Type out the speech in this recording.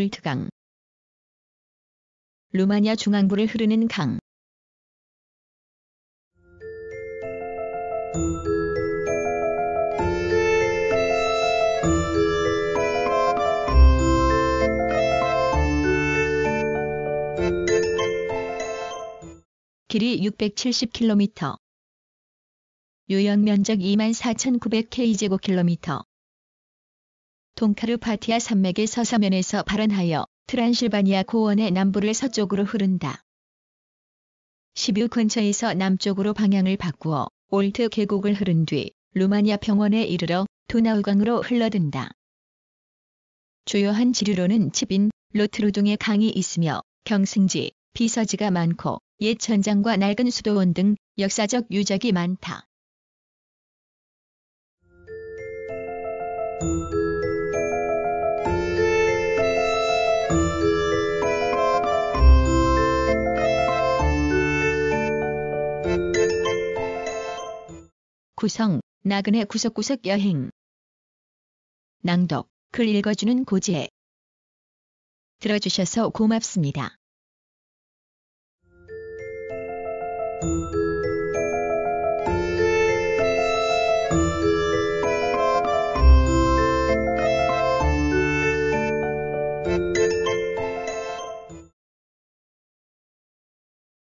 올트강. 루마니아 중앙부를 흐르는 강. 길이 670km. 유역 면적 24,900km². 동카르파티아 산맥의 서서면에서 발원하여 트란실바니아 고원의 남부를 서쪽으로 흐른다. 시비우 근처에서 남쪽으로 방향을 바꾸어 올트 계곡을 흐른 뒤 루마니아 평원에 이르러 도나우강으로 흘러든다. 주요한 지류로는 치빈, 로트루 등의 강이 있으며 경승지, 비서지가 많고 옛 전장과 낡은 수도원 등 역사적 유적이 많다. 구성, 나그네 구석구석 여행. 낭독, 글 읽어주는 고지혜. 들어주셔서 고맙습니다.